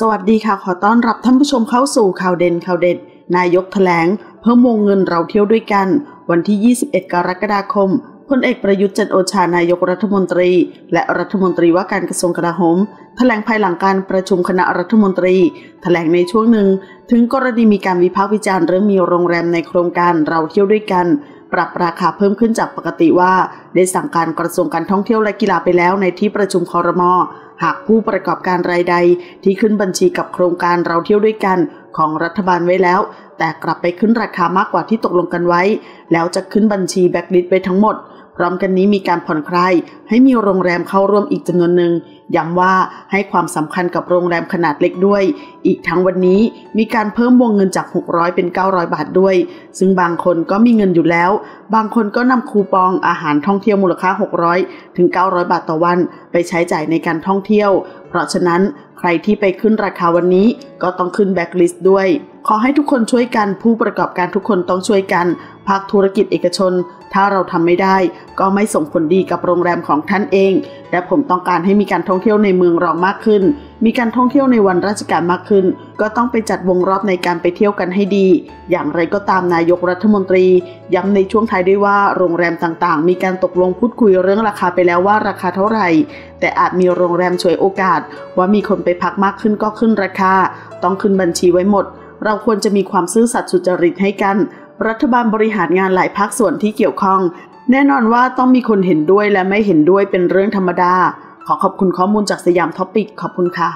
สวัสดีค่ะขอต้อนรับท่านผู้ชมเข้าสู่ข่าวเด่นนายกแถลงเพิ่มวงเงินเราเที่ยวด้วยกันวันที่21กรกฎาคมพลเอกประยุทธ์จันทร์โอชานายกรัฐมนตรีและรัฐมนตรีว่าการกระทรวงกลาโหมแถลงภายหลังการประชุมคณะรัฐมนตรีแถลงในช่วงหนึ่งถึงกรณีมีการวิพากษ์วิจารณ์เรื่องมีโรงแรมในโครงการเราเที่ยวด้วยกันปรับราคาเพิ่มขึ้นจากปกติว่าได้สั่งการกระทรวงการท่องเที่ยวและกีฬาไปแล้วในที่ประชุมครม.หากผู้ประกอบการรายใดที่ขึ้นบัญชีกับโครงการเราเที่ยวด้วยกันของรัฐบาลไว้แล้วแต่กลับไปขึ้นราคามากกว่าที่ตกลงกันไว้แล้วจะขึ้นบัญชีแบล็คลิสต์ไว้ทั้งหมดพร้อมกันนี้มีการผ่อนคลายให้มีโรงแรมเข้าร่วมอีกจำนวนหนึ่งย้ำว่าให้ความสำคัญกับโรงแรมขนาดเล็กด้วยอีกทั้งวันนี้มีการเพิ่มวงเงินจาก600เป็น900บาทด้วยซึ่งบางคนก็มีเงินอยู่แล้วบางคนก็นำคูปองอาหารท่องเที่ยวมูลค่า600ถึง900บาทต่อวันไปใช้จ่ายในการท่องเที่ยวเพราะฉะนั้นใครที่ไปขึ้นราคาวันนี้ก็ต้องขึ้นแบล็คลิสต์ด้วยขอให้ทุกคนช่วยกันผู้ประกอบการทุกคนต้องช่วยกันภาคธุรกิจเอกชนถ้าเราทำไม่ได้ก็ไม่ส่งผลดีกับโรงแรมของท่านเองและผมต้องการให้มีการท่องเที่ยวในเมืองรองมากขึ้นมีการท่องเที่ยวในวันราชการมากขึ้นก็ต้องไปจัดวงรอบในการไปเที่ยวกันให้ดีอย่างไรก็ตามนายกรัฐมนตรีย้ำในช่วงท้ายด้วยว่าโรงแรมต่างๆมีการตกลงพูดคุยเรื่องราคาไปแล้วว่าราคาเท่าไหร่แต่อาจมีโรงแรมฉวยโอกาสว่ามีคนไปพักมากขึ้นก็ขึ้นราคาต้องขึ้นบัญชีไว้หมดเราควรจะมีความซื่อสัตย์สุจริตให้กันรัฐบาลบริหารงานหลายภาคส่วนที่เกี่ยวข้องแน่นอนว่าต้องมีคนเห็นด้วยและไม่เห็นด้วยเป็นเรื่องธรรมดาขอขอบคุณข้อมูลจากสยามท็อปปิกขอบคุณค่ะ